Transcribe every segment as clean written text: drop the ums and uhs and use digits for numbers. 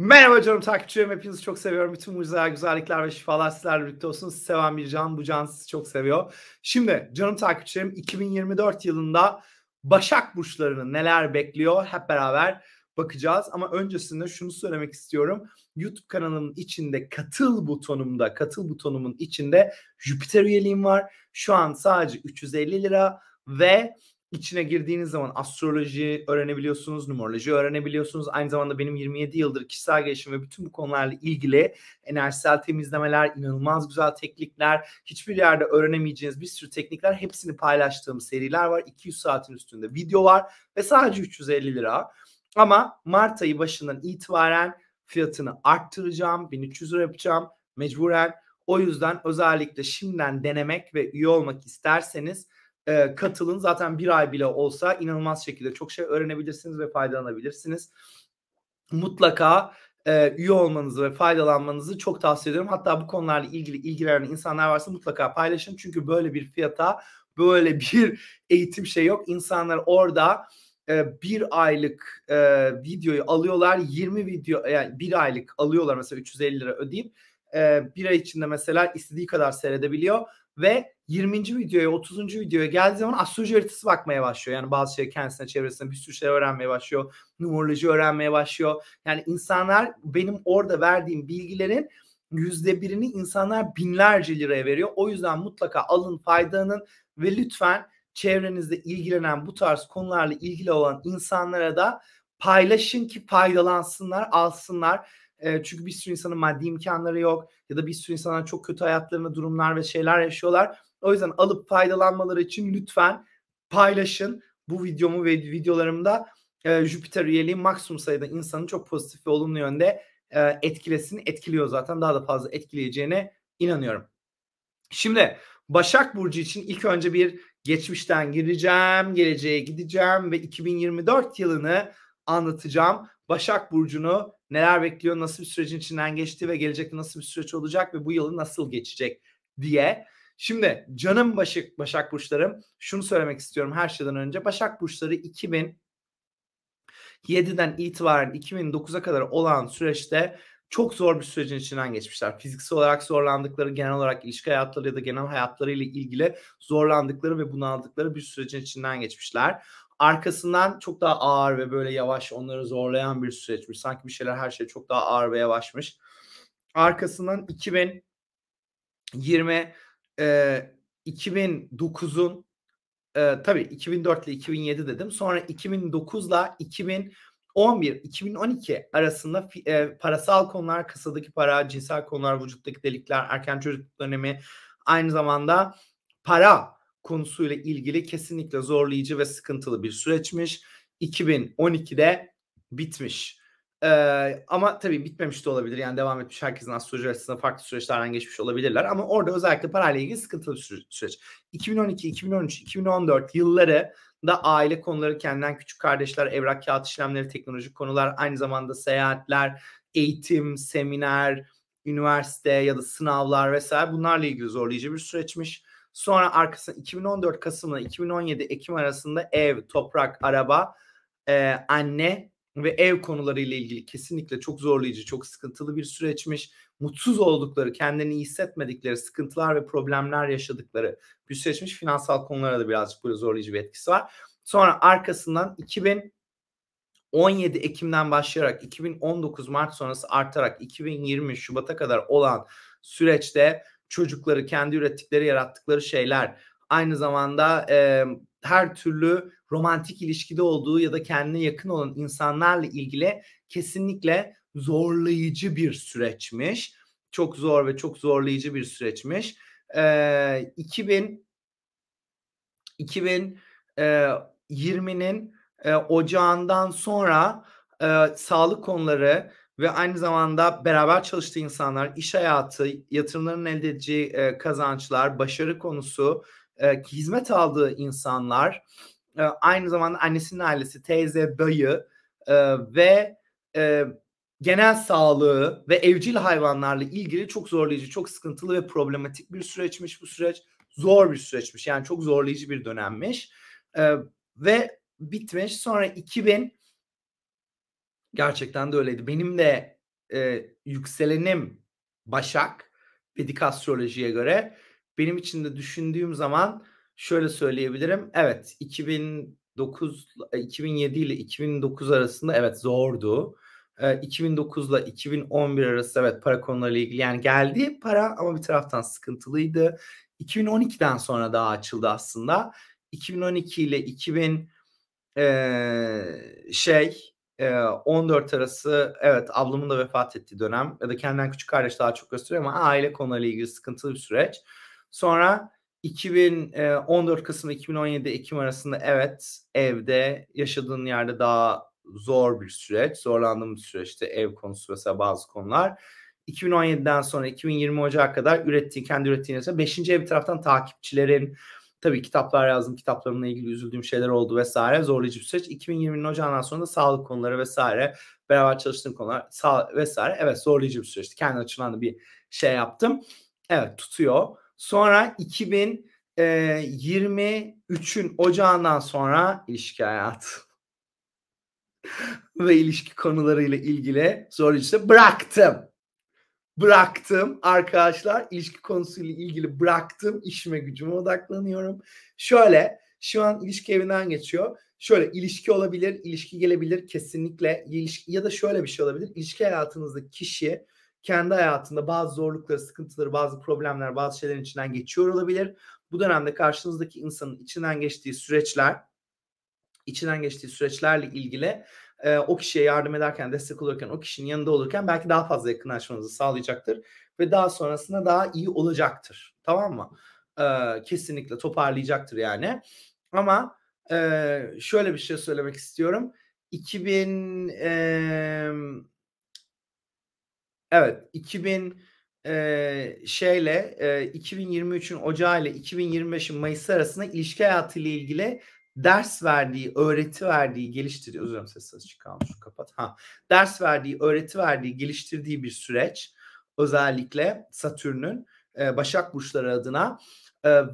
Merhaba canım takipçilerim, hepinizi çok seviyorum. Bütün mucizeler, güzellikler ve şifalar sizlerle birlikte olsun. Sizi seven bir can, bu can sizi çok seviyor. Şimdi canım takipçilerim, 2024 yılında Başak burçlarını neler bekliyor hep beraber bakacağız. Ama öncesinde şunu söylemek istiyorum. YouTube kanalımın içinde katıl butonumun içinde Jüpiter üyeliğim var. Şu an sadece 350 lira ve İçine girdiğiniz zaman astroloji öğrenebiliyorsunuz, numeroloji öğrenebiliyorsunuz. Aynı zamanda benim 27 yıldır kişisel gelişim ve bütün bu konularla ilgili enerjisel temizlemeler, inanılmaz güzel teknikler, hiçbir yerde öğrenemeyeceğiniz bir sürü teknikler, hepsini paylaştığım seriler var. 200 saatin üstünde video var ve sadece 350 lira. Ama Mart ayı başından itibaren fiyatını arttıracağım, 1300 lira yapacağım mecburen. O yüzden özellikle şimdiden denemek ve üye olmak isterseniz katılın. Zaten bir ay bile olsa inanılmaz şekilde çok şey öğrenebilirsiniz ve faydalanabilirsiniz. Mutlaka üye olmanızı ve faydalanmanızı çok tavsiye ediyorum. Hatta bu konularla ilgili ilgilenen insanlar varsa mutlaka paylaşın. Çünkü böyle bir fiyata, böyle bir eğitim şey yok. İnsanlar orada bir aylık videoyu alıyorlar. 20 video, yani bir aylık alıyorlar mesela 350 lira ödeyip. Bir ay içinde mesela istediği kadar seyredebiliyor ve 20. videoya, 30. videoya geldiği zaman astroloji haritası bakmaya başlıyor. Yani bazı şey kendisine, çevresine bir sürü şey öğrenmeye başlıyor. Numeroloji öğrenmeye başlıyor. Yani insanlar benim orada verdiğim bilgilerin %1'ini insanlar binlerce liraya veriyor. O yüzden mutlaka alın, faydalanın ve lütfen çevrenizde ilgilenen, bu tarz konularla ilgili olan insanlara da paylaşın ki faydalansınlar, alsınlar. Çünkü bir sürü insanın maddi imkanları yok ya da bir sürü insanlar çok kötü hayatlarını, durumlar ve şeyler yaşıyorlar. O yüzden alıp faydalanmaları için lütfen paylaşın. Bu videomu ve videolarımda Jüpiter üyeliği maksimum sayıda insanı çok pozitif ve olumlu yönde etkiliyor zaten. Daha da fazla etkileyeceğine inanıyorum. Şimdi Başak Burcu için ilk önce bir geçmişten gireceğim, geleceğe gideceğim ve 2024 yılını anlatacağım. Başak Burcu'nu neler bekliyor, nasıl bir sürecin içinden geçti ve gelecekte nasıl bir süreç olacak ve bu yılı nasıl geçecek diye. Şimdi canım Başak Burçlarım, şunu söylemek istiyorum her şeyden önce. Başak Burçları 2007'den itibaren 2009'a kadar olan süreçte çok zor bir sürecin içinden geçmişler. Fiziksel olarak zorlandıkları, genel olarak ilişki hayatları ya da genel hayatlarıyla ilgili zorlandıkları ve bunaldıkları bir sürecin içinden geçmişler. Arkasından çok daha ağır ve böyle yavaş, onları zorlayan bir süreçmiş. Sanki bir şeyler, her şey çok daha ağır ve yavaşmış. Arkasından 2009'un tabii 2004 ile 2007 dedim. Sonra 2009'la 2011-2012 arasında parasal konular, kasadaki para, cinsel konular, vücuttaki delikler, erken çocukluk dönemi, aynı zamanda para konusuyla ilgili kesinlikle zorlayıcı ve sıkıntılı bir süreçmiş. 2012'de bitmiş. Ama tabii bitmemiş de olabilir. Yani devam etmiş, herkesin astroloji açısından farklı süreçlerden geçmiş olabilirler. Ama orada özellikle parayla ilgili sıkıntılı bir süreç. 2012, 2013, 2014 yılları da aile konuları, kendinden küçük kardeşler, evrak kağıt işlemleri, teknolojik konular, aynı zamanda seyahatler, eğitim, seminer, üniversite ya da sınavlar vesaire, bunlarla ilgili zorlayıcı bir süreçmiş. Sonra arkasında 2014 Kasım'la 2017 Ekim arasında ev, toprak, araba, anne ve ev konularıyla ilgili kesinlikle çok zorlayıcı, çok sıkıntılı bir süreçmiş. Mutsuz oldukları, kendini iyi hissetmedikleri, sıkıntılar ve problemler yaşadıkları bir süreçmiş. Finansal konulara da birazcık böyle zorlayıcı bir etkisi var. Sonra arkasından 2017 Ekim'den başlayarak 2019 Mart sonrası artarak 2020 Şubat'a kadar olan süreçte çocukları, kendi ürettikleri, yarattıkları şeyler, aynı zamanda her türlü romantik ilişkide olduğu ya da kendine yakın olan insanlarla ilgili kesinlikle zorlayıcı bir süreçmiş. Çok zor ve çok zorlayıcı bir süreçmiş. 2020'nin ocağından sonra sağlık konuları ve aynı zamanda beraber çalıştığı insanlar, iş hayatı, yatırımların elde edeceği kazançlar, başarı konusu, hizmet aldığı insanlar, aynı zamanda annesinin ailesi, teyze, dayı ve genel sağlığı ve evcil hayvanlarla ilgili çok zorlayıcı, çok sıkıntılı ve problematik bir süreçmiş bu süreç. Zor bir süreçmiş, yani çok zorlayıcı bir dönemmiş ve bitmiş. Sonra gerçekten de öyleydi. Benim de yükselenim Başak, Vedik astrolojiye göre. Benim için de düşündüğüm zaman şöyle söyleyebilirim. Evet, 2007 ile 2009 arasında evet zordu. 2009 ile 2011 arası evet para konularıyla ilgili, yani geldi para ama bir taraftan sıkıntılıydı. 2012'den sonra daha açıldı aslında. 2012 ile 14 arası evet ablamın da vefat ettiği dönem ya da kendinden küçük kardeş daha çok gösteriyor ama aile konularıyla ilgili sıkıntılı bir süreç. Sonra 2014 Kasım 2017 Ekim arasında evet evde yaşadığın yerde daha zor bir süreç, zorlandığım bir süreçte ev konusu vesaire bazı konular. 2017'den sonra 2020 Ocak'a kadar kendi ürettiğin mesela 5. ev bir taraftan takipçilerin, tabii kitaplar yazdım, kitaplarımla ilgili üzüldüğüm şeyler oldu vesaire, zorlayıcı bir süreç. 2020'nin Ocağı'ndan sonra da sağlık konuları vesaire, beraber çalıştığım konular vesaire, evet zorlayıcı bir süreçti. Kendi açımdan da bir şey yaptım. Evet tutuyor. Sonra 2023'ün Ocağı'ndan sonra ilişki hayatı ve ilişki konularıyla ilgili zorlayıcı bıraktım arkadaşlar, ilişki konusuyla ilgili bıraktım, işime gücüme odaklanıyorum. Şöyle şu an ilişki evinden geçiyor, şöyle ilişki olabilir, ilişki gelebilir kesinlikle, ya da şöyle bir şey olabilir: ilişki hayatınızdaki kişi kendi hayatında bazı zorlukları, sıkıntıları, bazı problemler, bazı şeylerin içinden geçiyor olabilir. Bu dönemde karşınızdaki insanın içinden geçtiği süreçlerle ilgili o kişiye yardım ederken, destek olurken, o kişinin yanında olurken belki daha fazla yakınlaşmanızı sağlayacaktır ve daha sonrasında daha iyi olacaktır. Tamam mı? Kesinlikle toparlayacaktır yani. Ama şöyle bir şey söylemek istiyorum. Evet, 2023'ün Ocağı ile 2025'in Mayıs arasında ilişki hayatı ile ilgili ders verdiği, öğreti verdiği, geliştirdiği bir süreç. Özellikle Satürn'ün Başak burçları adına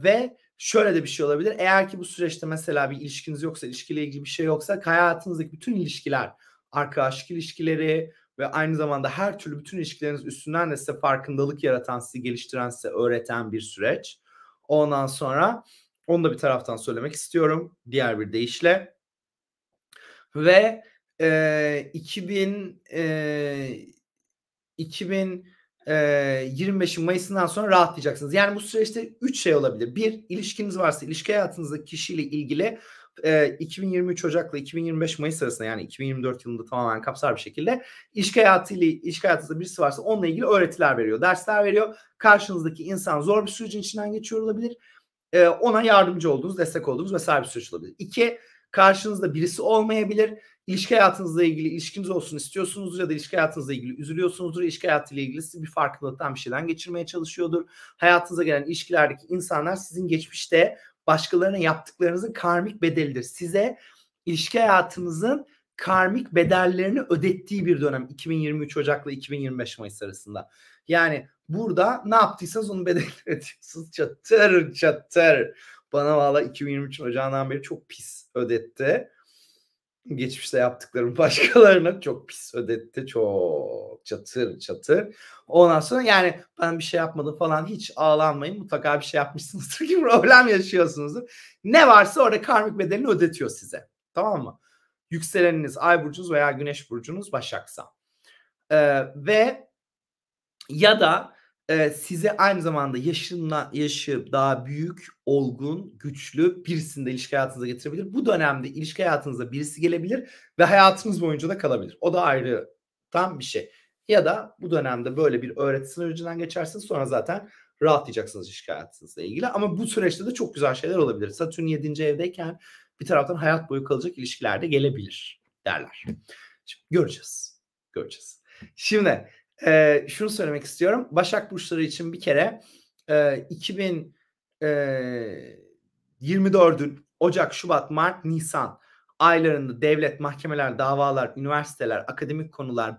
ve şöyle de bir şey olabilir. Eğer ki bu süreçte mesela bir ilişkiniz yoksa, ilişkiyle ilgili bir şey yoksa, hayatınızdaki bütün ilişkiler, arkadaşlık ilişkileri ve aynı zamanda her türlü bütün ilişkileriniz üstünden de size farkındalık yaratan, sizi geliştiren, size öğreten bir süreç. Ondan sonra onu da bir taraftan söylemek istiyorum. Diğer bir deyişle. Ve 2025'in Mayıs'ından sonra rahatlayacaksınız. Yani bu süreçte 3 şey olabilir. Bir, ilişkiniz varsa ilişki hayatınızdaki kişiyle ilgili 2023 Ocak'la 2025 Mayıs arasında, yani 2024 yılında tamamen kapsar bir şekilde ilişki hayatınızda birisi varsa onunla ilgili öğretiler veriyor, dersler veriyor. Karşınızdaki insan zor bir sürecin içinden geçiyor olabilir. Ona yardımcı olduğunuz, destek olduğunuz vesaire bir süreç olabilir. 2. Karşınızda birisi olmayabilir. İlişki hayatınızla ilgili ilişkiniz olsun istiyorsunuzdur ya da ilişki hayatınızla ilgili üzülüyorsunuzdur. İlişki hayatıyla ilgili sizi bir farkındalıktan, bir şeyden geçirmeye çalışıyordur. Hayatınıza gelen ilişkilerdeki insanlar sizin geçmişte başkalarına yaptıklarınızın karmik bedelidir. Size ilişki hayatınızın karmik bedellerini ödettiği bir dönem 2023 Ocak'la 2025 Mayıs arasında. Yani burada ne yaptıysanız onun bedelini ödetiyorsunuz. Çatır çatır. Bana valla 2023 Ocağı'ndan beri çok pis ödetti. Geçmişte yaptıklarım başkalarına çok pis ödetti. Çok çatır çatır. Ondan sonra yani ben bir şey yapmadım falan, hiç ağlanmayın. Mutlaka bir şey yapmışsınızdır ki problem yaşıyorsunuzdur. Ne varsa orada karmik bedelini ödetiyor size. Tamam mı? Yükseleniniz, ay burcunuz veya güneş burcunuz Başak'sa. Ya da size aynı zamanda yaşı daha büyük, olgun, güçlü birisini de ilişki hayatınıza getirebilir. Bu dönemde ilişki hayatınıza birisi gelebilir ve hayatınız boyunca da kalabilir. O da ayrı tam bir şey. Ya da bu dönemde böyle bir öğreti sınavından geçersiniz, sonra zaten rahatlayacaksınız ilişki hayatınızla ilgili. Ama bu süreçte de çok güzel şeyler olabilir. Satürn 7. evdeyken bir taraftan hayat boyu kalacak ilişkiler de gelebilir derler. Şimdi göreceğiz. Şimdi şunu söylemek istiyorum. Başak burçları için bir kere 2024'ün Ocak, Şubat, Mart, Nisan aylarında devlet, mahkemeler, davalar, üniversiteler, akademik konular,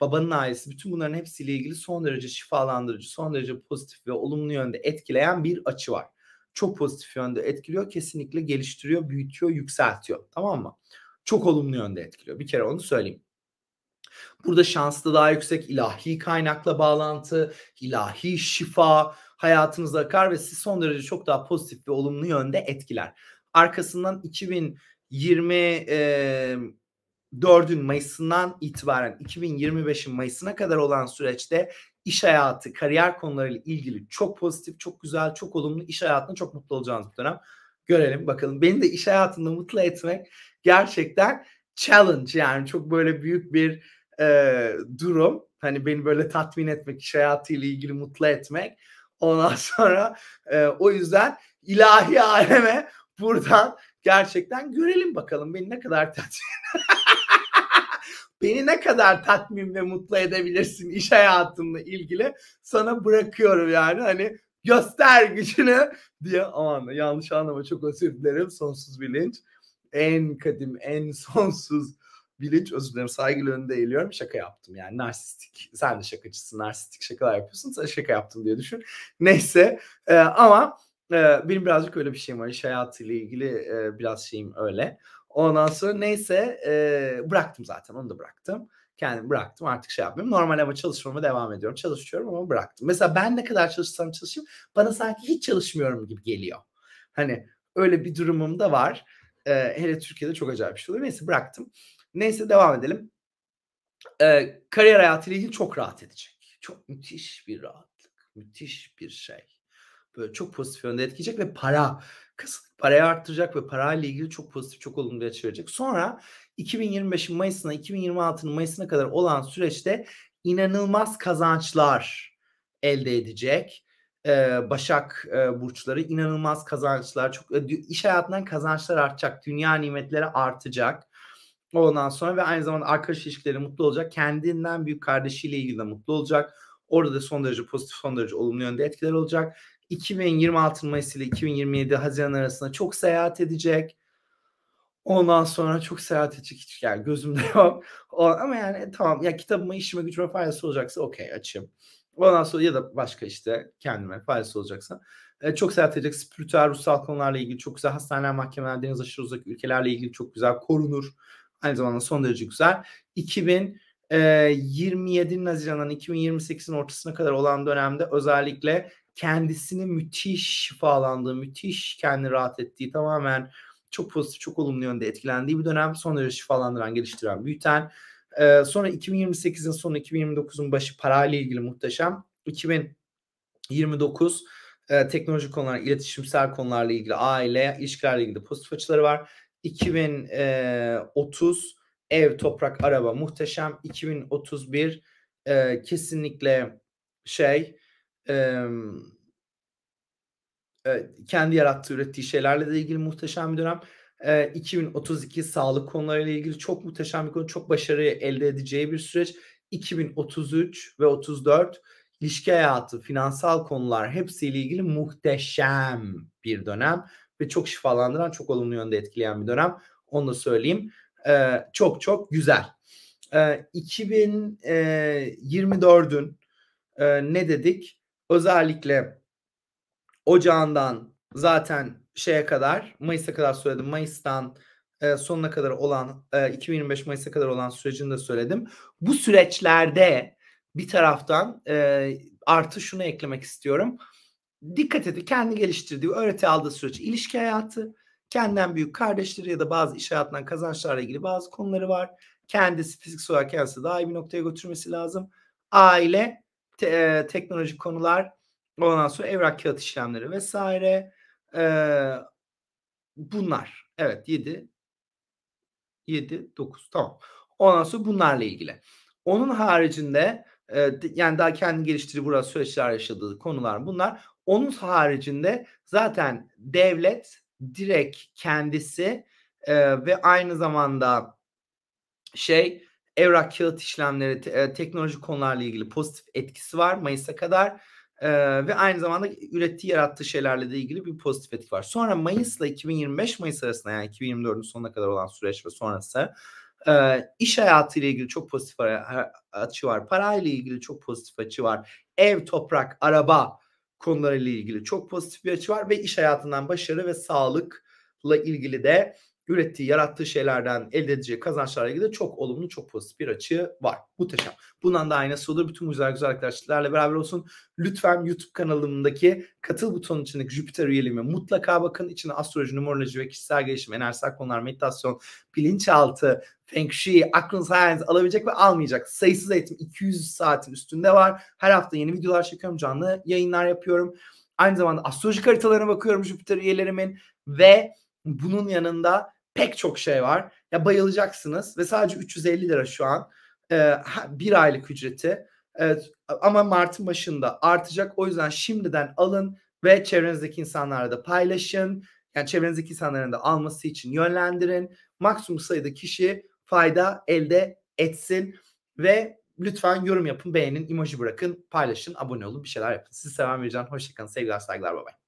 babanın ailesi, bütün bunların hepsiyle ilgili son derece şifalandırıcı, son derece pozitif ve olumlu yönde etkileyen bir açı var. Çok pozitif yönde etkiliyor. Kesinlikle geliştiriyor, büyütüyor, yükseltiyor. Tamam mı? Çok olumlu yönde etkiliyor. Bir kere onu söyleyeyim. Burada şanslı daha yüksek ilahi kaynakla bağlantı, ilahi şifa hayatınıza akar ve siz son derece çok daha pozitif ve olumlu yönde etkiler. Arkasından 2024'ün Mayıs'ından itibaren 2025'in Mayıs'ına kadar olan süreçte iş hayatı, kariyer konularıyla ilgili çok pozitif, çok güzel, çok olumlu, iş hayatında çok mutlu olacağınız bir dönem. Görelim bakalım. Beni de iş hayatında mutlu etmek gerçekten challenge, yani çok böyle büyük bir durum. Hani beni böyle tatmin etmek, iş hayatıyla ilgili mutlu etmek. Ondan sonra o yüzden ilahi aleme buradan gerçekten görelim bakalım beni ne kadar tatmin beni ne kadar tatmin ve mutlu edebilirsin iş hayatımla ilgili, sana bırakıyorum yani, hani göster gücünü diye. Aman yanlış anlama, çok özür dilerim. Sonsuz bilinç, en kadim, en sonsuz bilinç, özür dilerim, saygıyla önünde eğiliyorum. Şaka yaptım yani, narsistik, sen de şakacısın, narsistik şakalar yapıyorsun, sana şaka yaptım diye düşün. Neyse ama benim birazcık öyle bir şeyim var, iş hayatıyla ilgili biraz şeyim öyle. Ondan sonra neyse bıraktım zaten, onu da bıraktım. Kendimi bıraktım, artık şey yapmıyorum. Normal ama çalışmama devam ediyorum. Çalışıyorum ama bıraktım. Mesela ben ne kadar çalışsam çalışayım bana sanki hiç çalışmıyorum gibi geliyor. Hani öyle bir durumum da var. Hele Türkiye'de çok acayip bir şey oluyor. Neyse bıraktım. Neyse devam edelim. Kariyer hayatıyla ilgili çok rahat edecek. Çok müthiş bir rahatlık. Müthiş bir şey. Böyle çok pozitif yönde etkileyecek ve parayı arttıracak ve parayla ilgili çok pozitif, çok olumluya çevirecek. Sonra 2025'in Mayıs'ına, 2026'nın Mayıs'ına kadar olan süreçte inanılmaz kazançlar elde edecek. Başak burçları inanılmaz kazançlar, çok iş hayatından kazançlar artacak, dünya nimetleri artacak. Ondan sonra ve aynı zamanda arkadaş ilişkileri mutlu olacak, kendinden büyük kardeşiyle ilgili de mutlu olacak. Orada da son derece pozitif, son derece olumlu yönde etkiler olacak. 2026 Mayıs ile 2027 Haziran arasında çok seyahat edecek. Ondan sonra çok seyahat edecek, hiç yani gözümde yok. Ama yani tamam ya, kitabıma, işime, gücüme faydası olacaksa okey, açayım. Ondan sonra ya da başka işte kendime faydası olacaksa. Çok seyahat edecek, spiritüel, ruhsal konularla ilgili çok güzel, hastaneler, mahkemeler, deniz aşırı uzak ülkelerle ilgili çok güzel korunur. Aynı zamanda son derece güzel. 2027'nin Haziran'dan 2028'in ortasına kadar olan dönemde özellikle kendisini müthiş şifalandığı, müthiş kendini rahat ettiği, tamamen çok pozitif, çok olumlu yönde etkilendiği bir dönem. Son derece şifalandıran, geliştiren, büyüten. Sonra 2028'in sonu, 2029'un başı parayla ilgili muhteşem. 2029 teknoloji konuları, iletişimsel konularla ilgili, aile, ilişkilerle ilgili pozitif açıları var. 2030 ev, toprak, araba muhteşem. 2031 kesinlikle kendi yarattığı, ürettiği şeylerle de ilgili muhteşem bir dönem. 2032 sağlık konularıyla ilgili çok muhteşem bir konu, çok başarıyı elde edeceği bir süreç. 2033 ve 34 ilişki hayatı, finansal konular, hepsiyle ilgili muhteşem bir dönem ve çok şifalandıran, çok olumlu yönde etkileyen bir dönem. Onu da söyleyeyim. Çok çok güzel. 2024'ün ne dedik? Özellikle ocağından zaten şeye kadar, Mayıs'a kadar söyledim. Mayıs'tan sonuna kadar olan 2025 Mayıs'a kadar olan sürecini de söyledim. Bu süreçlerde bir taraftan artı şunu eklemek istiyorum. Dikkat edin, kendi geliştirdiği, öğreti aldığı süreç, ilişki hayatı, kendinden büyük kardeşleri ya da bazı iş hayatından kazançlarla ilgili bazı konuları var. Kendisi fiziksel olarak kendisi daha iyi bir noktaya götürmesi lazım. Aile, teknolojik konular, ondan sonra evrak, kağıt işlemleri vesaire, bunlar. Evet, 7, 9 tamam. Ondan sonra bunlarla ilgili. Onun haricinde yani daha kendi geliştiri burası süreçler yaşadığı konular bunlar. Onun haricinde zaten devlet direkt kendisi ve aynı zamanda evrak, kağıt işlemleri, teknoloji konularla ilgili pozitif etkisi var Mayıs'a kadar. Ve aynı zamanda ürettiği, yarattığı şeylerle de ilgili bir pozitif etki var. Sonra Mayıs'la 2025 Mayıs arasında, yani 2024'ün sonuna kadar olan süreç ve sonrası iş hayatıyla ilgili çok pozitif açı var. Parayla ilgili çok pozitif açı var. Ev, toprak, araba konularıyla ilgili çok pozitif bir açı var ve iş hayatından başarı ve sağlıkla ilgili de ürettiği, yarattığı şeylerden elde edeceği kazançlarla ilgili de çok olumlu, çok pozitif bir açığı var. Muhteşem. Bundan da aynası olur. Bütün güzel arkadaşlarla beraber olsun. Lütfen YouTube kanalımdaki katıl butonun içindeki Jüpiter üyeliğime mutlaka bakın. İçine astroloji, numeroloji ve kişisel gelişim, enerjisel konular, meditasyon, bilinçaltı, Feng Shui, aklın sayeniz alabilecek ve almayacak sayısız eğitim 200 saatin üstünde var. Her hafta yeni videolar çekiyorum, canlı yayınlar yapıyorum. Aynı zamanda astrolojik haritalarına bakıyorum Jüpiter üyelerimin ve bunun yanında pek çok şey var. Ya bayılacaksınız ve sadece 350 lira şu an bir aylık ücreti. Evet, ama Mart'ın başında artacak. O yüzden şimdiden alın ve çevrenizdeki insanlara da paylaşın. Yani çevrenizdeki insanların da alması için yönlendirin. Maksimum sayıda kişi fayda elde etsin ve lütfen yorum yapın, beğenin, emoji bırakın, paylaşın, abone olun, bir şeyler yapın. Sizi seven bir can. Hoşça kalın, sevgiler, saygılar, bye bye.